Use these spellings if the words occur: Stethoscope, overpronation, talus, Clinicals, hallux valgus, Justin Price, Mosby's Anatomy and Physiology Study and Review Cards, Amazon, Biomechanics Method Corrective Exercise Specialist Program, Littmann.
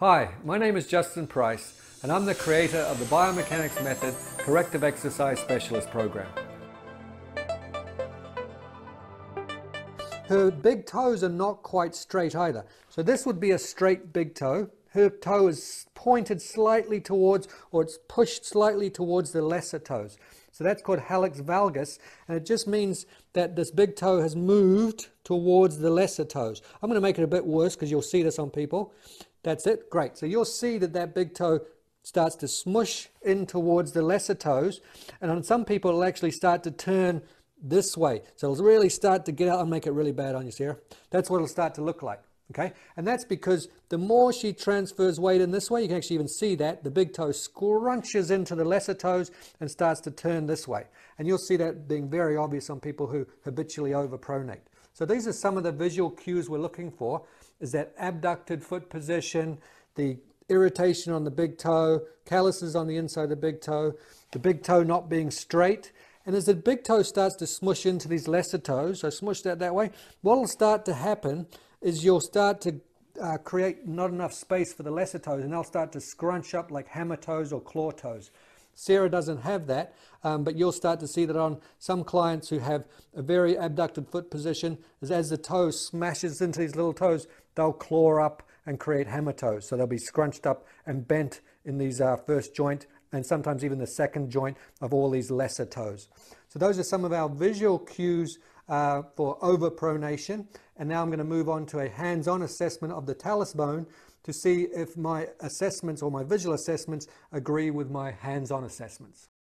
Hi, my name is Justin Price and I'm the creator of the Biomechanics Method Corrective Exercise Specialist Program. Her big toes are not quite straight either. So this would be a straight big toe. Her toe is pointed slightly towards, or it's pushed slightly towards the lesser toes. So that's called hallux valgus, and it just means that this big toe has moved towards the lesser toes. I'm going to make it a bit worse because you'll see this on people. That's it, great. So you'll see that that big toe starts to smush in towards the lesser toes, and on some people it'll actually start to turn this way. So it'll really start to get out and make it really bad on you, Sarah. That's what it'll start to look like, okay? And that's because the more she transfers weight in this way, you can actually even see that, the big toe scrunches into the lesser toes and starts to turn this way. And you'll see that being very obvious on people who habitually overpronate. So these are some of the visual cues we're looking for, is that abducted foot position, the irritation on the big toe, calluses on the inside of the big toe not being straight. And as the big toe starts to smush into these lesser toes, so smush that way, what will start to happen is you'll start to create not enough space for the lesser toes, and they'll start to scrunch up like hammer toes or claw toes. Sarah doesn't have that, but you'll start to see that on some clients who have a very abducted foot position, is as the toe smashes into these little toes, they'll claw up and create hammer toes. So they'll be scrunched up and bent in these first joint, and sometimes even the second joint of all these lesser toes. So those are some of our visual cues for overpronation. And now I'm going to move on to a hands-on assessment of the talus bone to see if my assessments or my visual assessments agree with my hands-on assessments.